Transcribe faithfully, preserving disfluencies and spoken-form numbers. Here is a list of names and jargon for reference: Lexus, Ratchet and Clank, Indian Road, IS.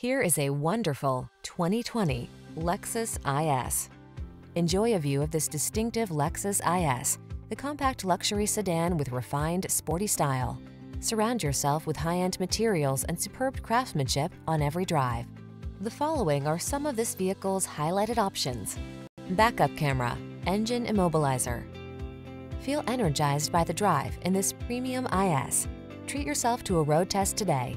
Here is a wonderful twenty twenty Lexus I S. Enjoy a view of this distinctive Lexus I S, the compact luxury sedan with refined, sporty style. Surround yourself with high-end materials and superb craftsmanship on every drive. The following are some of this vehicle's highlighted options: backup camera, engine immobilizer. Feel energized by the drive in this premium I S. Treat yourself to a road test today.